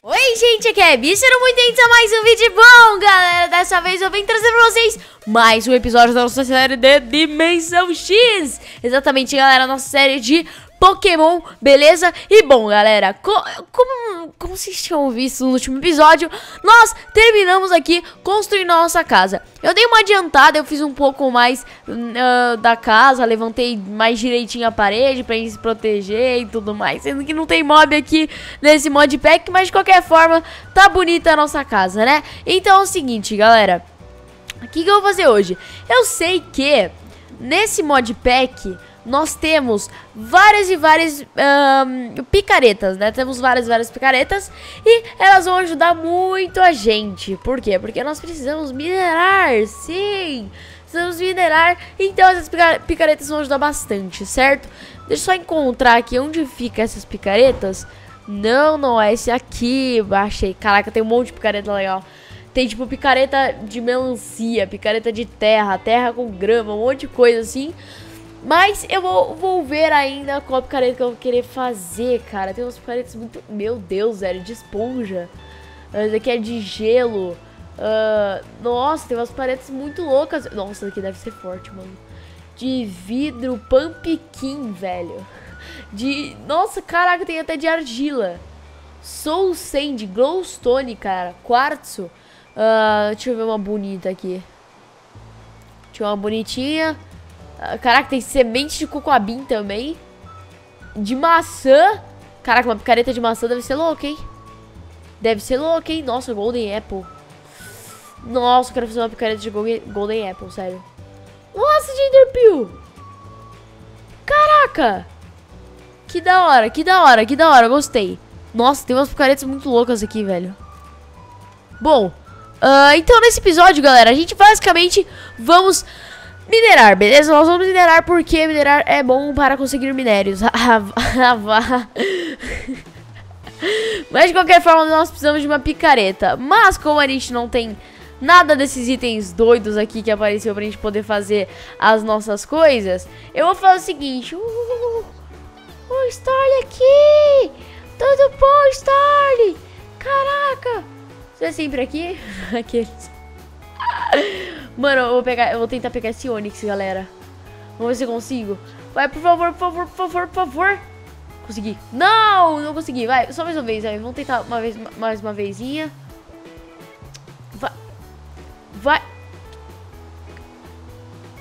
Oi gente, aqui é Bi, sejam muito bem-vindos a mais um vídeo. Bom galera, dessa vez eu vim trazer pra vocês mais um episódio da nossa série de Dimensão X. Exatamente galera, nossa série de Pokémon, beleza? E bom galera, como vocês tinham visto no último episódio, nós terminamos aqui construindo a nossa casa. Eu dei uma adiantada, eu fiz um pouco mais da casa, levantei mais direitinho a parede pra gente se proteger e tudo mais. Sendo que não tem mob aqui nesse mod pack, mas de qualquer forma tá bonita a nossa casa, né? Então é o seguinte galera, o que eu vou fazer hoje? Eu sei que nesse mod pack nós temos várias e várias picaretas, né? Temos várias picaretas e elas vão ajudar muito a gente. Por quê? Porque nós precisamos minerar, sim! Precisamos minerar, então essas picaretas vão ajudar bastante, certo? Deixa eu só encontrar aqui onde fica essas picaretas. Não é esse aqui, achei. Caraca, tem um monte de picareta legal. Tem tipo picareta de melancia, picareta de terra com grama, um monte de coisa assim. Mas eu vou ver ainda qual picareta que eu vou querer fazer, cara. Tem umas picaretas muito... Meu Deus, velho, de esponja. Essa aqui é de gelo. Nossa, tem umas picaretas muito loucas. Nossa, aqui deve ser forte, mano. De vidro, pampiquim, velho. De... Nossa, caraca, tem até de argila. Soul Sand, glowstone, cara. Quartzo. Deixa eu ver uma bonita aqui. Deixa eu ver uma bonitinha. Caraca, tem semente de cocoabim também. De maçã. Caraca, uma picareta de maçã deve ser louca, hein? Deve ser louca, hein? Nossa, Golden Apple. Nossa, eu quero fazer uma picareta de Golden Apple, sério. Nossa, de Enderpeel. Caraca. Que da hora, que da hora, que da hora, gostei. Nossa, tem umas picaretas muito loucas aqui, velho. Bom, então nesse episódio, galera, a gente basicamente vamos... minerar, beleza? Nós vamos minerar porque minerar é bom para conseguir minérios. Mas de qualquer forma nós precisamos de uma picareta. Mas como a gente não tem nada desses itens doidos aqui que apareceu pra gente poder fazer as nossas coisas, eu vou fazer o seguinte. O Starley aqui! Tudo bom, Starley? Caraca! Você é sempre aqui? Aqueles... Mano, eu vou tentar pegar esse Onix, galera. Vamos ver se eu consigo. Vai, por favor, por favor, por favor, por favor. Consegui. Não consegui. Vai, só mais uma vez, aí. Vamos tentar uma vez, mais uma vezinha. Vai.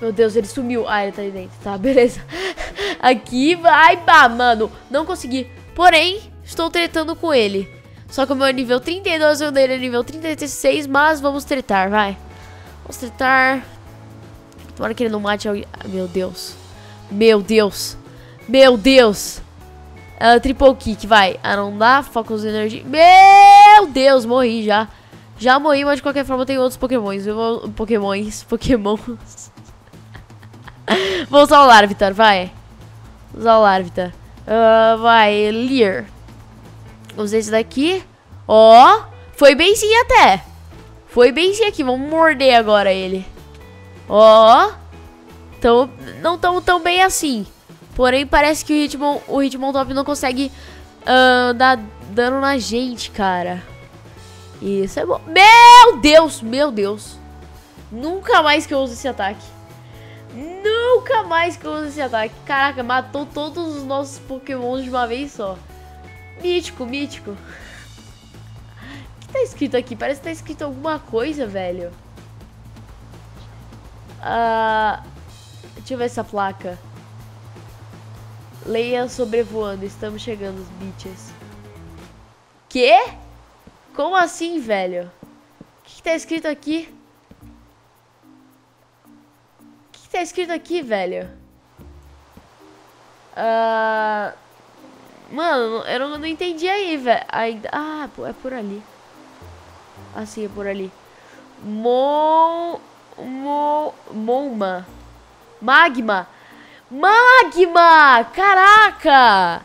Meu Deus, ele sumiu. Ah, ele tá aí dentro. Tá, beleza. Aqui, vai, pá, mano. Não consegui. Porém, estou tretando com ele. Só que o meu é nível 32, o dele é nível 36, mas vamos tretar, vai. Vamos tentar. Tomara que ele não mate alguém. Ah, meu Deus. Meu Deus. Meu Deus. Triple kick, vai. Ah, não dá. Focus de energia. Meu Deus, morri já. Já morri, mas de qualquer forma tem outros Pokémons. Eu vou... Pokémons. Vou usar o Larvitar, vai. Vou usar o Larvitar. Vai, Leer. Usei esse daqui. Ó. Foi bem sim até. Foi bem sim aqui, vamos morder agora ele. Ó, então não tão bem assim. Porém, parece que o Hitmontop não consegue dar dano na gente, cara. Isso é bom. Meu Deus, meu Deus. Nunca mais que eu uso esse ataque. Nunca mais que eu uso esse ataque. Caraca, matou todos os nossos Pokémons de uma vez só. Mítico, mítico. Tá escrito aqui, parece que tá escrito alguma coisa, velho. Deixa eu ver essa placa. Leia sobrevoando, estamos chegando, os bitches. Que? Como assim, velho? O que tá escrito aqui? O que tá escrito aqui, velho? Mano, eu não entendi aí, velho. Ah, é por ali. Assim, é por ali. Monma. Magma. Magma! Caraca!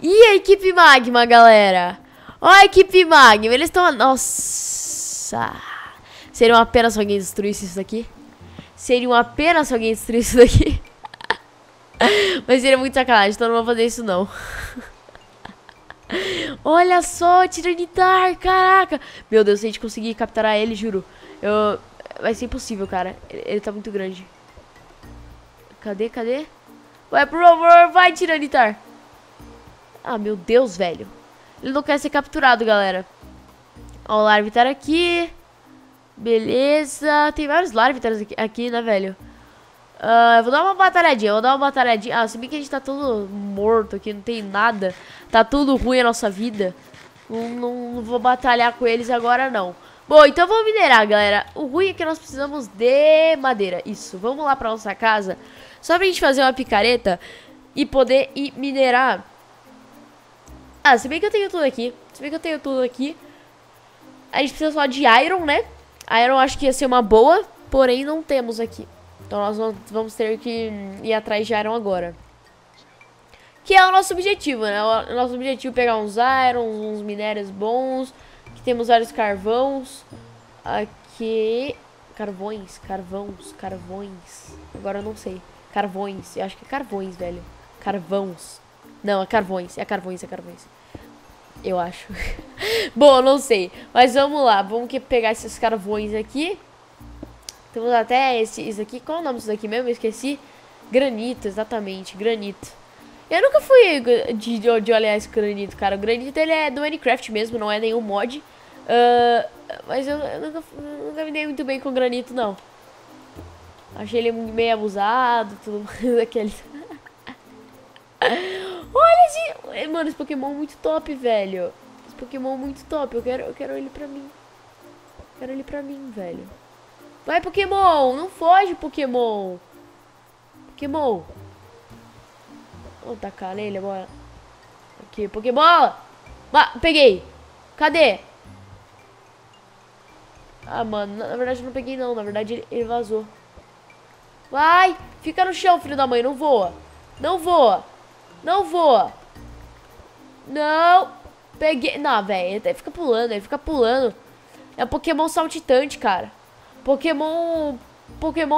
E a equipe Magma, galera? Ó a equipe Magma. Eles estão... Nossa! Seriam apenas se alguém destruísse isso daqui? Mas seria muito sacanagem, então não vou fazer isso não. Olha só, Tyranitar, caraca. Meu Deus, se a gente conseguir capturar ele, juro. Vai ser impossível, cara. Ele tá muito grande. Cadê, cadê? Vai, por favor, vai, Tyranitar. Ah, meu Deus, velho. Ele não quer ser capturado, galera. Ó, o Larvitar aqui. Beleza. Tem vários Larvitars aqui, né, velho? Eu vou dar uma batalhadinha, Ah, se bem que a gente tá todo morto aqui, não tem nada. Tá tudo ruim a nossa vida. Não vou batalhar com eles agora, não. Bom, então vamos minerar, galera. O ruim é que nós precisamos de madeira. Isso, vamos lá pra nossa casa. Só pra gente fazer uma picareta e poder ir minerar. Ah, se bem que eu tenho tudo aqui. A gente precisa só de iron, né? Iron acho que ia ser uma boa, porém não temos aqui. Então nós vamos ter que ir atrás de iron agora. Que é o nosso objetivo, né? O nosso objetivo é pegar uns irons, uns minérios bons. Aqui temos vários carvões. Aqui... Carvões. Agora eu não sei. Carvões. Eu acho que é carvões, velho. Carvões. Não, é carvões. É carvões. Eu acho. Bom, não sei. Mas vamos lá. Vamos pegar esses carvões aqui. Temos até esse aqui. Qual é o nome disso daqui mesmo? Eu esqueci. Granito, exatamente. Granito. Eu nunca fui de olhar esse granito, cara. O granito, ele é do Minecraft mesmo. Não é nenhum mod. Mas eu nunca me dei muito bem com granito, não. Achei ele meio abusado. Tudo mais daqueles. Olha, gente. Mano, esse Pokémon é muito top, velho. Eu quero ele pra mim. Velho. Vai, Pokémon! Não foge, Pokémon! Vamos tacar nele agora. Aqui, Pokébola! Peguei! Cadê? Ah, mano, na verdade eu não peguei não. Na verdade ele vazou. Vai! Fica no chão, filho da mãe. Não voa! Não! Peguei! Não, velho. Ele até fica pulando, É um Pokémon saltitante, cara. Pokémon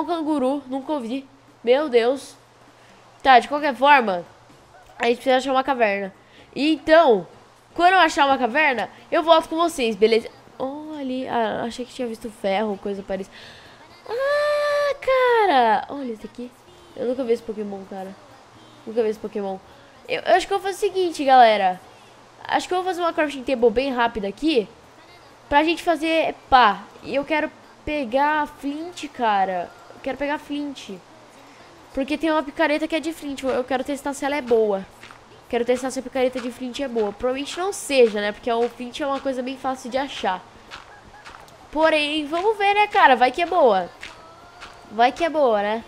canguru, nunca ouvi. Meu Deus. Tá, de qualquer forma, a gente precisa achar uma caverna. Então, quando eu achar uma caverna, eu volto com vocês, beleza? Oh, ali, achei que tinha visto ferro, coisa parecida. Ah, cara. Olha esse aqui. Eu nunca vi esse Pokémon, cara. Eu acho que eu vou fazer o seguinte, galera. Acho que eu vou fazer uma crafting table bem rápida aqui. Pra gente fazer pá. E eu quero... pegar flint, cara. Eu quero pegar flint. Porque tem uma picareta que é de flint. Eu quero testar se ela é boa. Quero testar se a picareta de flint é boa. Provavelmente não seja, né? Porque o flint é uma coisa bem fácil de achar. Porém, vamos ver, né, cara? Vai que é boa. Né?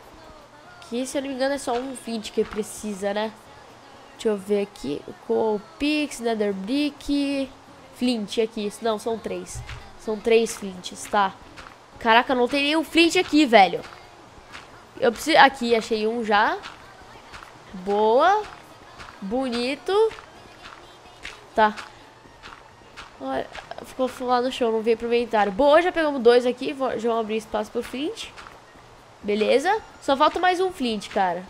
Que, se eu não me engano, é só um flint que precisa, né? Deixa eu ver aqui. Coal Pix, Nether Brick. Flint aqui. Não, são três. São três flints, tá? Caraca, não tem nenhum flint aqui, velho. Eu preciso... Aqui, achei um já. Boa. Bonito. Tá. Olha, ficou lá no chão, não veio pro inventário. Boa, já pegamos dois aqui. Já vamos abrir espaço pro flint. Beleza. Só falta mais um flint, cara.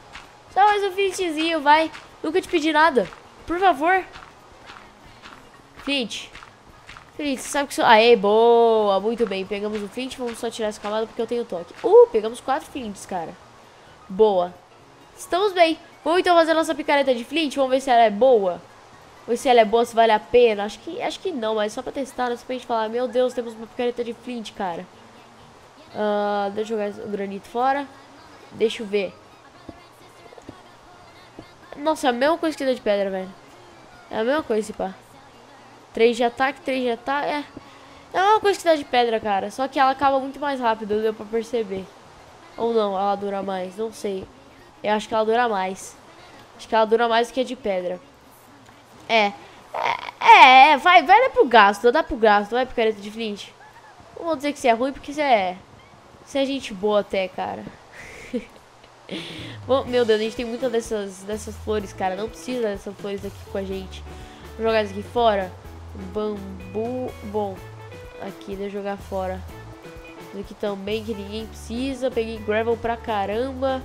Só mais um flintzinho, vai. Nunca te pedi nada. Por favor. Flint. Você sabe que... Aê, boa! Muito bem, pegamos um flint. Vamos só tirar essa camada porque eu tenho toque. Pegamos 4 flints, cara. Boa. Estamos bem. Vamos então fazer a nossa picareta de flint. Vamos ver se ela é boa. Se vale a pena. Acho que não, mas só pra testar. Não é só pra gente falar. Meu Deus, temos uma picareta de flint, cara. Deixa eu jogar o granito fora. Deixa eu ver. Nossa, é a mesma coisa que dá de pedra, velho. É a mesma coisa, esse pá. 3 de ataque, 3 de ataque. É uma coisa que dá de pedra, cara. Só que ela acaba muito mais rápido, deu pra perceber. Ou não, ela dura mais. Não sei. Eu acho que ela dura mais. Acho que ela dura mais do que a de pedra. Vai dar pro gasto. Vai picareta de flint. Não vou dizer que você é ruim, porque você é gente boa até, cara. Bom, meu Deus, a gente tem muitas dessas flores, cara. Não precisa dessas flores aqui com a gente. Vou jogar isso aqui fora. Bambu, bom. Aqui, deixa eu jogar fora. Isso aqui também, que ninguém precisa. Peguei gravel pra caramba.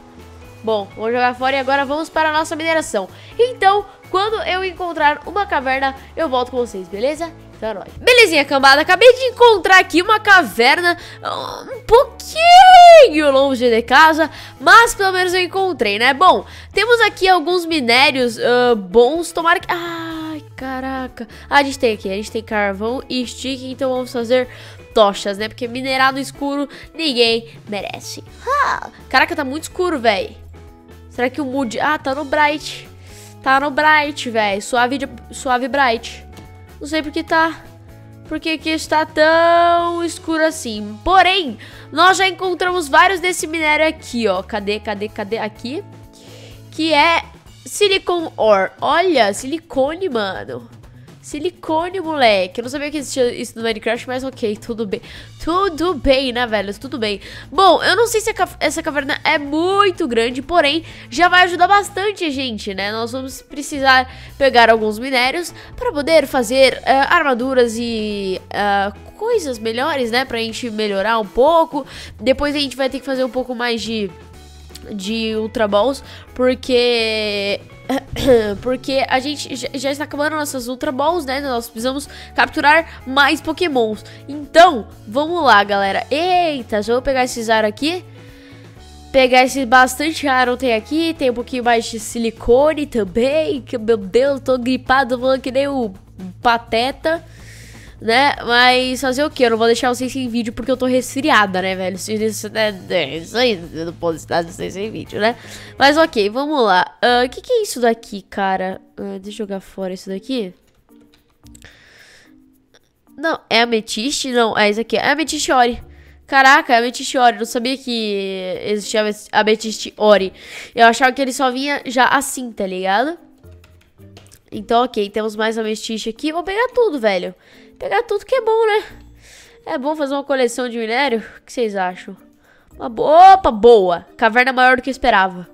Bom, vou jogar fora e agora vamos para a nossa mineração. Então, quando eu encontrar uma caverna, eu volto com vocês, beleza? Então é nóis. Belezinha, cambada. Acabei de encontrar aqui uma caverna um pouquinho longe de casa, mas pelo menos eu encontrei, né? Bom, temos aqui alguns minérios bons. Tomara que... Ai, caraca. A gente tem aqui, a gente tem carvão e stick, então vamos fazer... tochas, né? Porque minerar no escuro ninguém merece. Caraca, tá muito escuro, velho. Será que o mood... Ah, tá no bright. Tá no bright, velho. Suave bright. Não sei porque tá... Porque que está tão escuro assim. Porém, nós já encontramos vários desse minério aqui, ó. Cadê? Aqui. Que é silicon ore. Olha, silicone, mano. Silicone, moleque. Eu não sabia que existia isso no Minecraft, mas ok, tudo bem. Tudo bem, né, velho? Tudo bem. Bom, eu não sei se essa caverna é muito grande, porém, já vai ajudar bastante a gente, né? Nós vamos precisar pegar alguns minérios para poder fazer armaduras e... coisas melhores, né? Pra gente melhorar um pouco. Depois a gente vai ter que fazer um pouco mais de Ultra Balls, porque a gente já está acabando nossas Ultra Balls, né? Nós precisamos capturar mais Pokémons. Então, vamos lá, galera. Eita, já vou pegar esses ar aqui. Pegar esse bastante ar tem aqui. Tem um pouquinho mais de silicone também. Que, meu Deus, tô gripado, mano, que nem o Pateta, né? Mas fazer o que? Eu não vou deixar vocês sem vídeo porque eu tô resfriada, né, velho? Isso aí, eu não posso estar sem vídeo, né? Mas ok, vamos lá. O que é isso daqui, cara? Deixa eu jogar fora isso daqui. Não, é ametiste? Não, é isso aqui. É Amethyst Ori. Caraca, é Amethyst Ori. Não sabia que existia Amethyst Ori. Eu achava que ele só vinha já assim, tá ligado? Então, ok, temos mais ametista aqui. Vou pegar tudo, velho. Pegar tudo que é bom, né? É bom fazer uma coleção de minério? O que vocês acham? Uma boa... Opa, boa! Caverna maior do que eu esperava.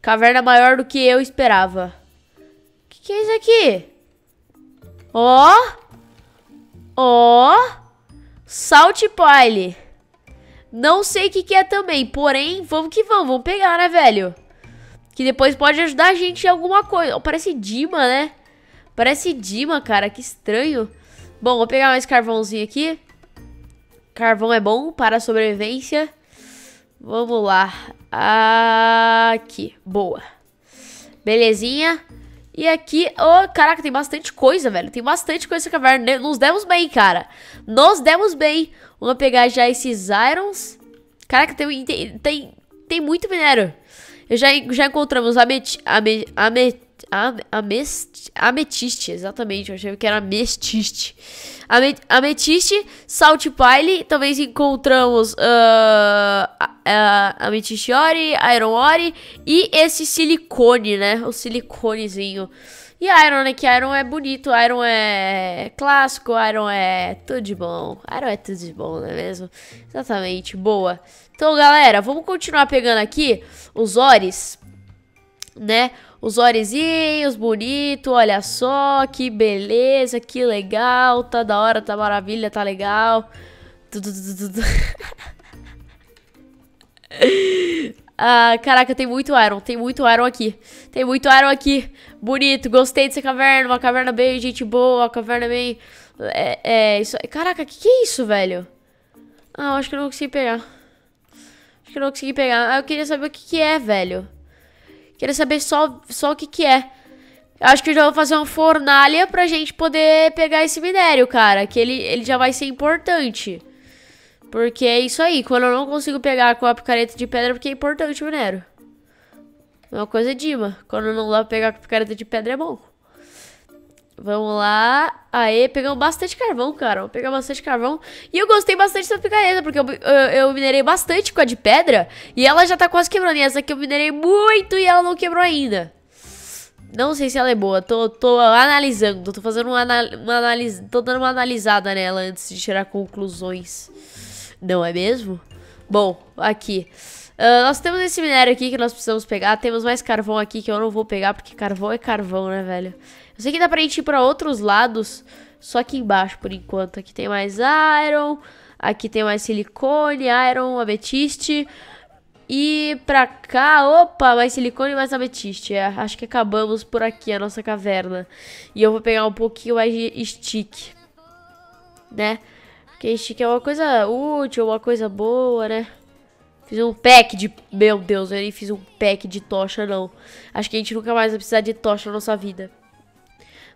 Caverna maior do que eu esperava. O que é isso aqui? Ó! Ó! Salt pile. Não sei o que é também, porém, vamos que vamos. Vamos pegar, né, velho? Que depois pode ajudar a gente em alguma coisa. Oh, parece Dima, né? Parece Dima, cara. Que estranho. Bom, vou pegar mais carvãozinho aqui. Carvão é bom para a sobrevivência. Vamos lá. Aqui. Boa. Belezinha. E aqui... Oh, caraca, tem bastante coisa, velho. Tem bastante coisa nessa caverna. Nos demos bem, cara. Nos demos bem. Vamos pegar já esses irons. Caraca, tem muito minério. Já encontramos ametiste, exatamente, eu achei que era ametiste. Ametiste, salt pile, também encontramos ametiste ore, iron ore e esse silicone, né, o siliconezinho. E iron, né, que iron é bonito, iron é clássico, iron é tudo de bom. Iron é tudo de bom, não é mesmo? Exatamente, boa. Então, galera, vamos continuar pegando aqui os ores, né? Os orezinhos, bonito, olha só, que beleza, que legal. Tá da hora, tá maravilha, tá legal. Ah, caraca, tem muito iron aqui. Tem muito iron aqui. Bonito, gostei dessa caverna. Uma caverna bem, gente boa, uma caverna bem... isso. Caraca, que é isso, velho? Ah, eu acho que eu não consegui pegar. Acho que eu não consegui pegar. Ah, eu queria saber o que é, velho. Queria saber só o que é. Acho que eu já vou fazer uma fornalha pra gente poder pegar esse minério, cara. Que ele já vai ser importante. Porque é isso aí, quando eu não consigo pegar com a picareta de pedra, porque é importante o minério. Uma coisa é Dima, quando não dá pra pegar com a picareta de pedra é bom. Vamos lá. Aê, pegamos bastante carvão, cara. Vou pegar bastante carvão. E eu gostei bastante dessa picareta, porque eu minerei bastante com a de pedra. E ela já tá quase quebrando. E essa aqui eu minerei muito e ela não quebrou ainda. Não sei se ela é boa. Tô analisando. Tô fazendo uma análise. Tô dando uma analisada nela antes de tirar conclusões. Não é mesmo? Bom, aqui. Nós temos esse minério aqui que nós precisamos pegar. Temos mais carvão aqui que eu não vou pegar, porque carvão é carvão, né, velho? Eu sei que dá pra gente ir pra outros lados, só aqui embaixo, por enquanto. Aqui tem mais iron, aqui tem mais silicone, iron, ametiste. E pra cá, opa, mais silicone e mais ametiste. É, acho que acabamos por aqui a nossa caverna. E eu vou pegar um pouquinho mais de stick, né? Porque stick é uma coisa útil, uma coisa boa, né? Fiz um pack de... Meu Deus, eu nem fiz um pack de tocha, não. Acho que a gente nunca mais vai precisar de tocha na nossa vida.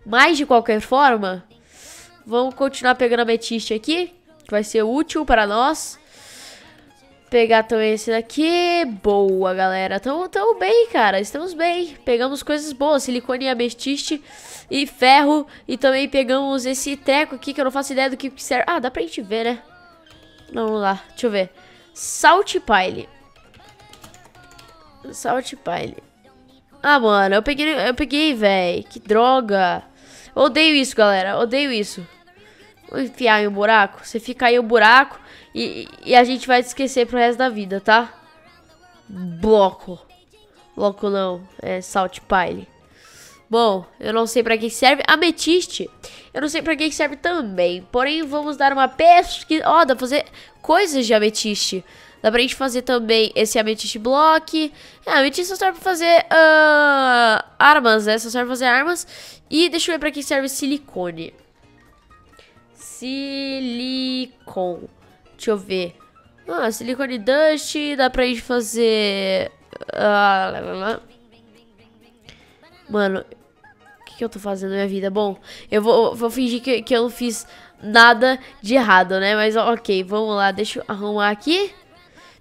Mas, de qualquer forma, vamos continuar pegando ametiste aqui, que vai ser útil para nós. Pegar também esse daqui. Boa, galera. Tamo bem, cara. Estamos bem. Pegamos coisas boas. Silicone e ametiste. E ferro. E também pegamos esse treco aqui, que eu não faço ideia do que serve. Ah, dá pra gente ver, né? Não, vamos lá. Deixa eu ver. Salt pile. Salt pile. Ah, mano. Eu peguei, velho. Que droga. Odeio isso, galera. Odeio isso. Vou enfiar em um buraco. Você fica aí no buraco. E a gente vai te esquecer pro resto da vida, tá? Bloco. Bloco não. É salt pile. Bom, eu não sei pra que serve. Ametiste. Eu não sei pra que serve também. Porém, vamos dar uma pesquisa. Ó, dá pra fazer coisas de ametiste. Dá pra gente fazer também esse ametiste block. É, ametiste só serve pra fazer armas, né? Só serve pra fazer armas. E deixa eu ver pra que serve silicone. Silicone. Deixa eu ver. Ah, silicone dust. Dá pra gente fazer... Mano, o que eu tô fazendo na minha vida? Bom, eu vou fingir que eu não fiz nada de errado, né? Mas ok, vamos lá. Deixa eu arrumar aqui.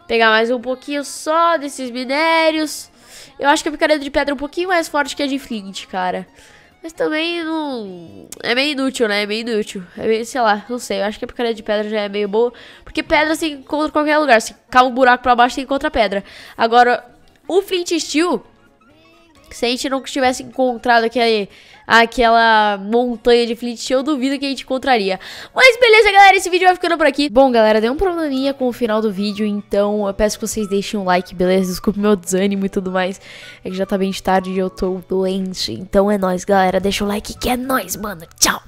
Pegar mais um pouquinho só desses minérios. Eu acho que a picareta de pedra é um pouquinho mais forte que a de flint, cara. Mas também não... É meio inútil, né? É meio inútil. É meio, sei lá, não sei. Eu acho que a picareta de pedra já é meio boa. Porque pedra você encontra em qualquer lugar. Se cava um buraco pra baixo, você encontra pedra. Agora, o flint steel... Se a gente não tivesse encontrado aquela montanha de flint, eu duvido que a gente encontraria. Mas beleza, galera, esse vídeo vai ficando por aqui. Bom, galera, deu um probleminha com o final do vídeo, então eu peço que vocês deixem um like, beleza? Desculpe meu desânimo e tudo mais, é que já tá bem de tarde e eu tô doente. Então é nóis, galera, deixa o like que é nóis, mano. Tchau!